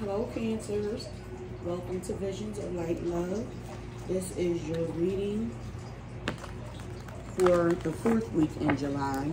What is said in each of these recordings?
Hello, Cancers. Welcome to Visions of Light and Love. This is your reading for the fourth week in July.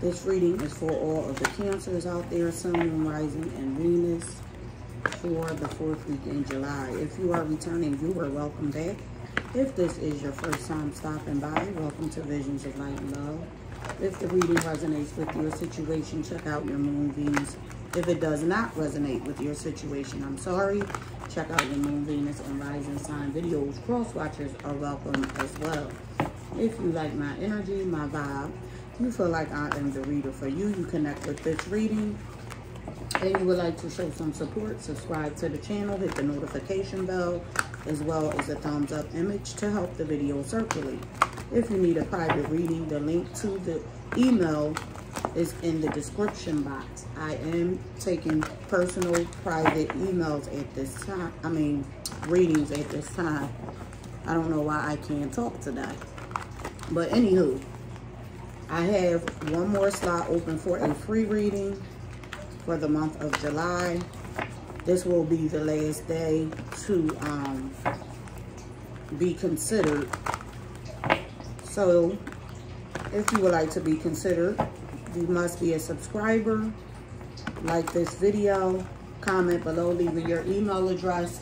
This reading is for all of the Cancers out there, Sun, Moon, Rising, and Venus for the fourth week in July. If you are a returning viewer, welcome back. If this is your first time stopping by, welcome to Visions of Light and Love. If the reading resonates with your situation, check out your Moon, Venus. If it does not resonate with your situation, I'm sorry, check out your Moon, Venus, and Rising Sign videos. Cross-watchers are welcome as well. If you like my energy, my vibe, you feel like I am the reader for you, you connect with this reading, and you would like to show some support, subscribe to the channel, hit the notification bell, as well as a thumbs up image to help the video circulate. If you need a private reading, the link to the email is in the description box. I am taking personal private emails at this time, readings at this time. I don't know why I can't talk today. But anywho, I have one more slot open for a free reading for the month of July. This will be the last day to be considered. So if you would like to be considered, you must be a subscriber, like this video, comment below, leaving your email address,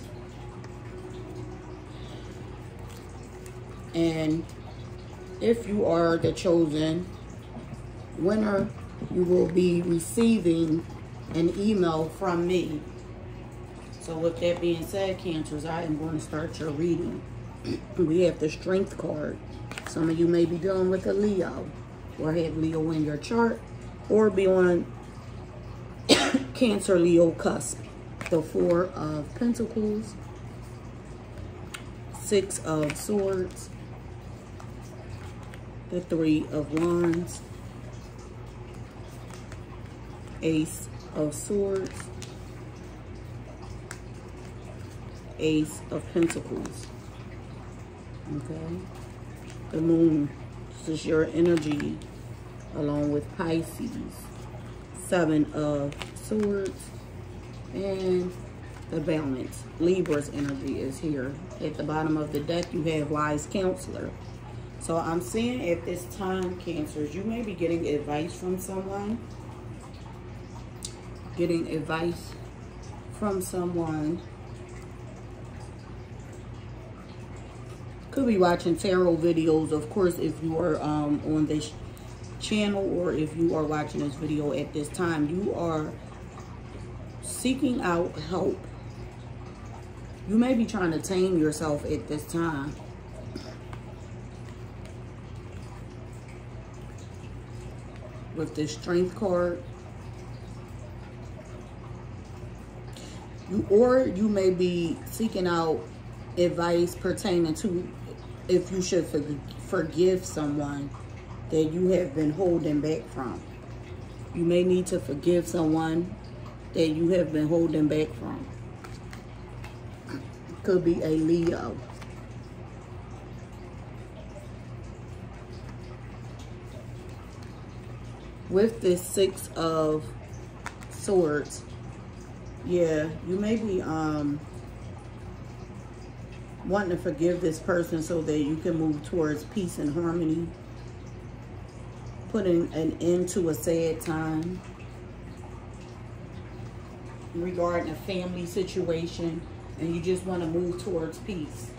and if you are the chosen winner, you will be receiving an email from me. So with that being said, Cancers, I am going to start your reading. We have the Strength card. Some of you may be dealing with a Leo, or have Leo in your chart, or be on Cancer Leo cusp. The Four of Pentacles, Six of Swords, the Three of Wands, Ace of Swords, Ace of Pentacles. Okay, the Moon. This is your energy, along with Pisces, Seven of Swords, and the Balance. Libra's energy is here. At the bottom of the deck, you have Wise Counselor. So I'm seeing at this time, Cancers, you may be getting advice from someone. Getting advice from someone. Could be watching tarot videos, of course, if you are on this channel, or if you are watching this video at this time, you are seeking out help. You may be trying to tame yourself at this time. With the Strength card, you may be seeking out advice pertaining to if you should forgive someone that you have been holding back from. You may need to forgive someone that you have been holding back from. Could be a Leo. With this Six of Swords, yeah, you may be wanting to forgive this person so that you can move towards peace and harmony. Putting an end to a sad time. Regarding a family situation, and you just want to move towards peace.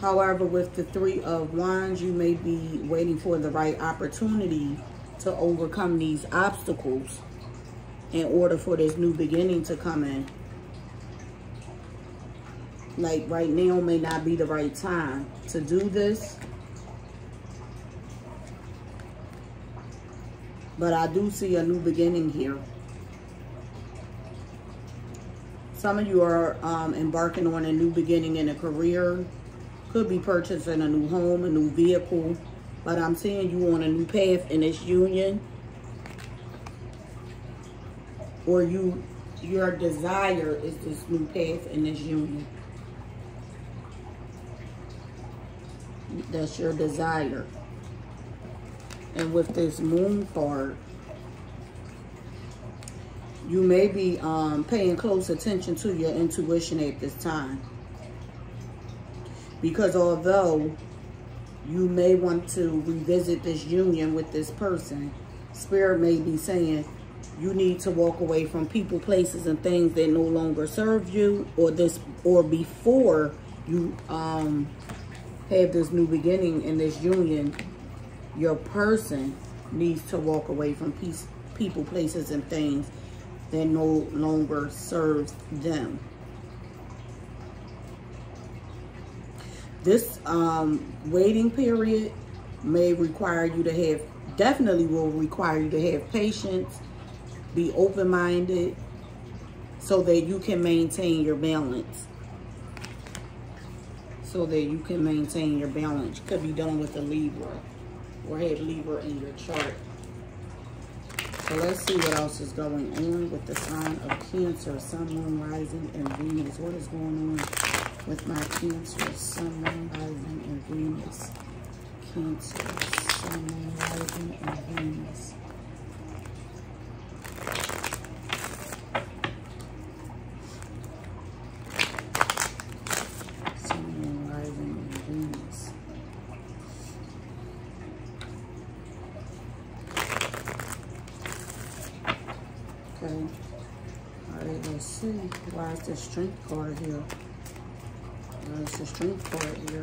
However, with the Three of Wands, you may be waiting for the right opportunity to overcome these obstacles in order for this new beginning to come in. Like right now may not be the right time to do this. But I do see a new beginning here. Some of you are embarking on a new beginning in a career. Could be purchasing a new home, a new vehicle. But I'm seeing you on a new path in this union. Or your desire is this new path in this union. That's your desire. And with this Moon card, You may be paying close attention to your intuition at this time. Because although you may want to revisit this union with this person, Spirit may be saying you need to walk away from people, places, and things that no longer serve you, or before you have this new beginning in this union, your person needs to walk away from people, places, and things that no longer serves them. This waiting period may require you to have, definitely will require you to have patience, be open-minded so that you can maintain your balance. So that you can maintain your balance. Could be done with a Libra or have Libra in your chart. So let's see what else is going on with the sign of Cancer, Sun, Moon, Rising, and Venus. What is going on with my Cancer, Sun, Moon, Rising, and Venus? Cancer, Sun, Moon, Rising, and Venus. Sun, Moon, Rising, and Venus. Okay. All right, let's see. Why is the Strength card here? That's the Strength card here.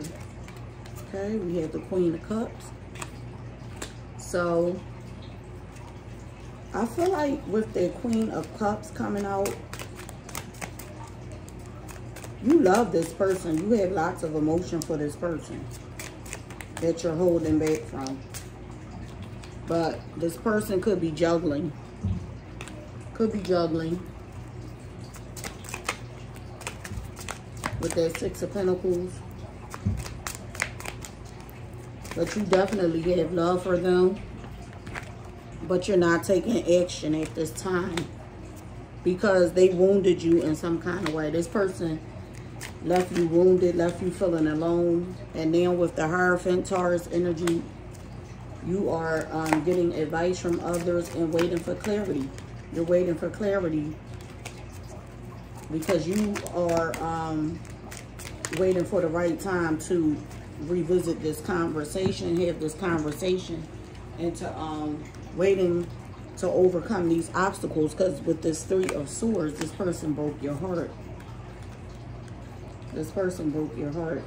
Okay, we have the Queen of Cups. So, I feel like with the Queen of Cups coming out, you love this person. You have lots of emotion for this person that you're holding back from. But this person could be juggling. Could be juggling. With that Six of Pentacles. But you definitely have love for them. But you're not taking action at this time. Because they wounded you in some kind of way. This person left you wounded, left you feeling alone. And then with the Hierophant, Taurus energy, you are getting advice from others and waiting for clarity. You're waiting for clarity. Because you are waiting for the right time to revisit this conversation, have this conversation, and to waiting to overcome these obstacles. Because with this Three of Swords, this person broke your heart. This person broke your heart.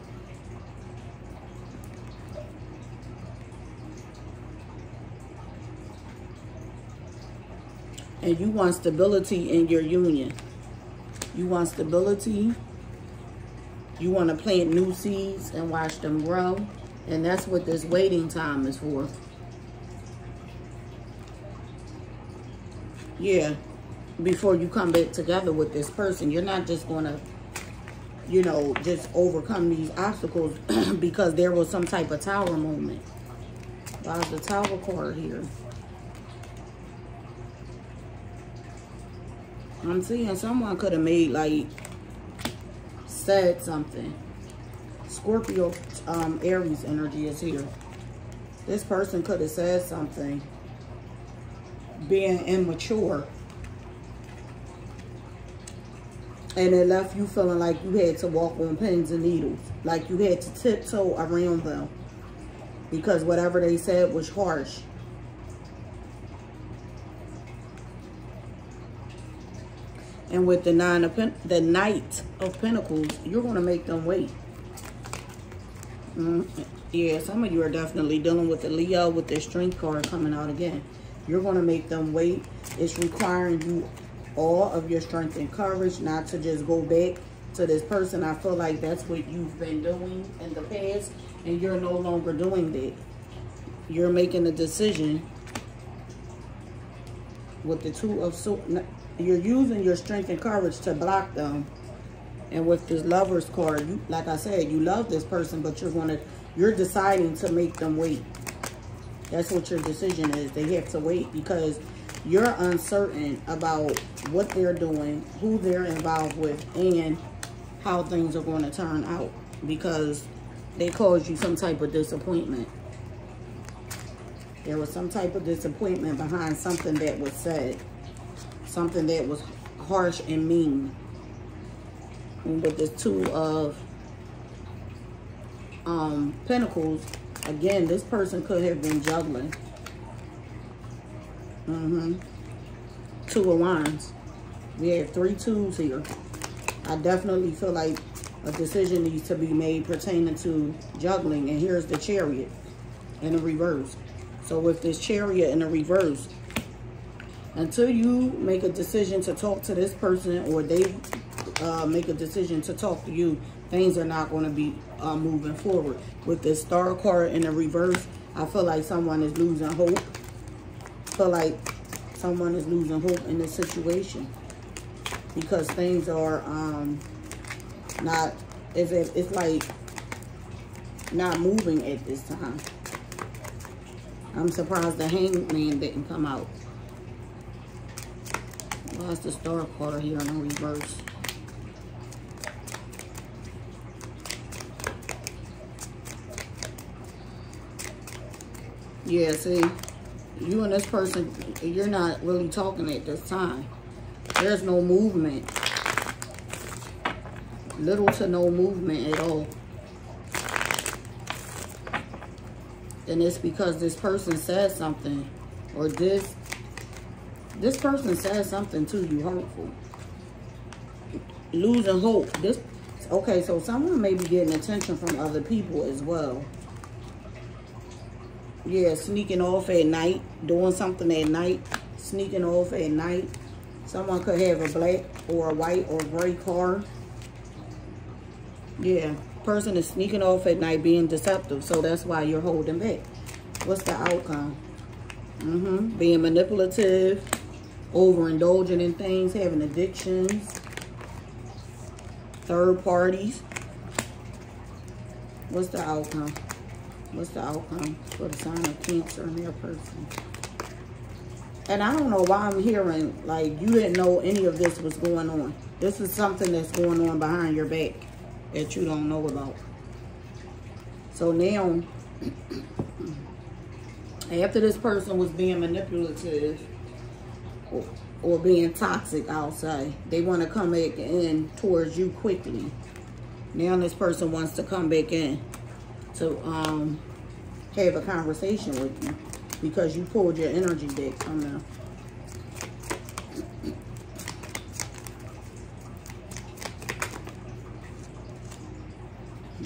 And you want stability in your union. You want stability. You want to plant new seeds and watch them grow. And that's what this waiting time is for. Yeah. Before you come back together with this person, you're not just going to, you know, just overcome these obstacles because there was some type of Tower moment. Why is the Tower card here? I'm seeing someone could have made, like, said something. Scorpio, Aries energy is here. This person could have said something. Being immature. And it left you feeling like you had to walk on pins and needles. Like you had to tiptoe around them. Because whatever they said was harsh. And with the Knight of Pentacles, you're going to make them wait. Yeah, some of you are definitely dealing with the Leo with the Strength card coming out again. You're going to make them wait. It's requiring you all of your strength and courage not to just go back to this person. I feel like that's what you've been doing in the past, and you're no longer doing that. You're making a decision with the Two of Swords. You're using your strength and courage to block them. And with this Lover's card, you, like I said, you love this person, but you're deciding to make them wait. That's what your decision is. They have to wait because you're uncertain about what they're doing, who they're involved with, and how things are going to turn out because they caused you some type of disappointment. There was some type of disappointment behind something that was said. something that was harsh and mean. And with the two of Pentacles, again, this person could have been juggling. Two of Wands. We have 3 twos here. I definitely feel like a decision needs to be made pertaining to juggling. And here's the Chariot in the reverse. So with this Chariot in the reverse, until you make a decision to talk to this person, or they make a decision to talk to you, things are not going to be moving forward. With this Star card in the reverse, I feel like someone is losing hope. I feel like someone is losing hope in this situation, because things are not, it's like not moving at this time. I'm surprised the Hanged Man didn't come out. Why is the Star card here in the reverse? Yeah, see, you and this person, you're not really talking at this time. There's no movement. Little to no movement at all. And it's because this person said something, or this person said something to you hurtful. Losing hope. Okay, so someone may be getting attention from other people as well. Yeah, sneaking off at night, doing something at night, sneaking off at night. Someone could have a black or a white or gray card. Yeah, person is sneaking off at night, being deceptive. So that's why you're holding back. What's the outcome? Being manipulative, overindulging in things, having addictions, third parties. What's the outcome? What's the outcome for the sign of Cancer in their person? And I don't know why I'm hearing, like, you didn't know any of this was going on. This is something that's going on behind your back that you don't know about. So now, after this person was being manipulative or being toxic outside, they want to come back in towards you quickly. Now this person wants to come back in to have a conversation with you, because you pulled your energy deck from them.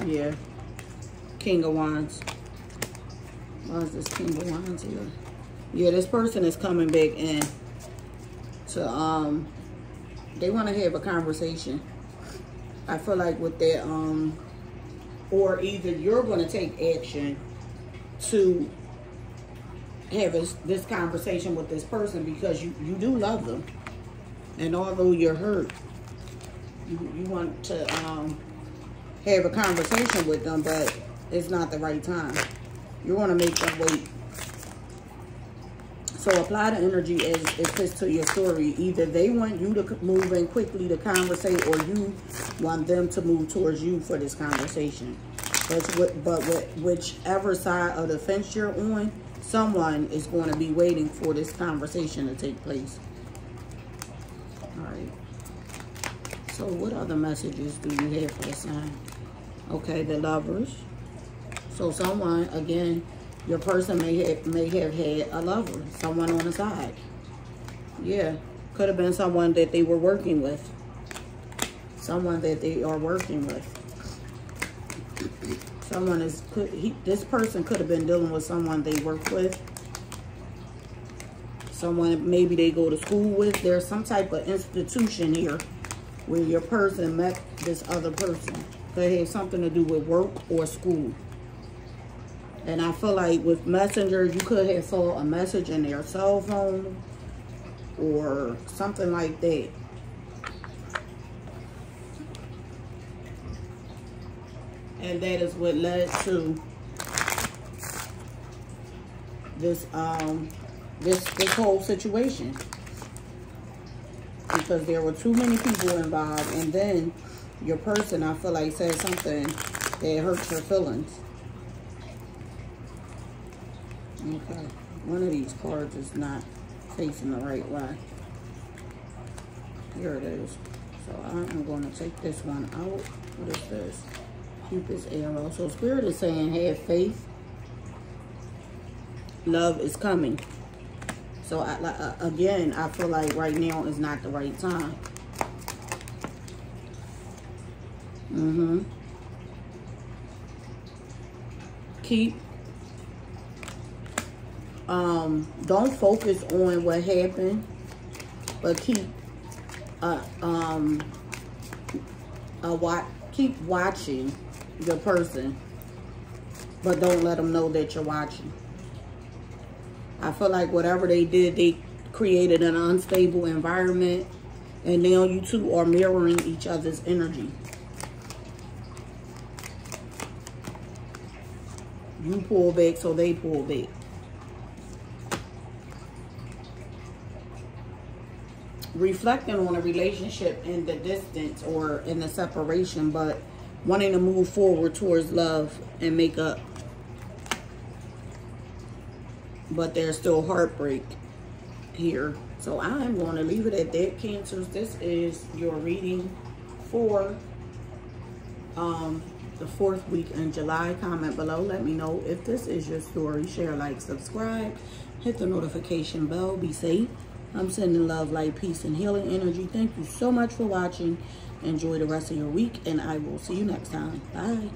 Yeah. King of Wands. Why is this King of Wands here? Yeah, this person is coming back in to, they want to have a conversation. I feel like with that, or either you're going to take action to have this conversation with this person, because you do love them, and although you're hurt, you want to have a conversation with them, but it's not the right time. You want to make them wait. So apply the energy as it fits to your story. Either they want you to move in quickly to conversate, or you want them to move towards you for this conversation. Whichever side of the fence you're on, someone is going to be waiting for this conversation to take place. All right. So what other messages do you have for the sign? Okay, the Lovers. So someone, again, your person may have had a lover, someone on the side. Yeah, could have been someone that they were working with. Someone that they are working with. Someone is, this person could have been dealing with someone they work with. Someone maybe they go to school with. There's some type of institution here where your person met this other person. They have something to do with work or school. And I feel like with Messenger, you could have saw a message in their cell phone or something like that. And that is what led to this this whole situation. Because there were too many people involved, and then your person, I feel like, said something that hurts your feelings. Okay, one of these cards is not facing the right way. Here it is. So I am going to take this one out. What is this? Cupid's arrow. So Spirit is saying, have faith. Love is coming. So again, I feel like right now is not the right time. Mm-hmm. Keep. Don't focus on what happened, but keep. Keep watching the person, but don't let them know that you're watching. I feel like whatever they did, they created an unstable environment, and now you two are mirroring each other's energy. You pull back, so they pull back. Reflecting on a relationship in the distance or in the separation, but wanting to move forward towards love and make up. But there's still heartbreak here. So I am going to leave it at that, Cancers. This is your reading for the 4th week in July. Comment below. Let me know if this is your story. Share, like, subscribe. Hit the notification bell. Be safe. I'm sending love, light, peace, and healing energy. Thank you so much for watching. Enjoy the rest of your week, and I will see you next time. Bye.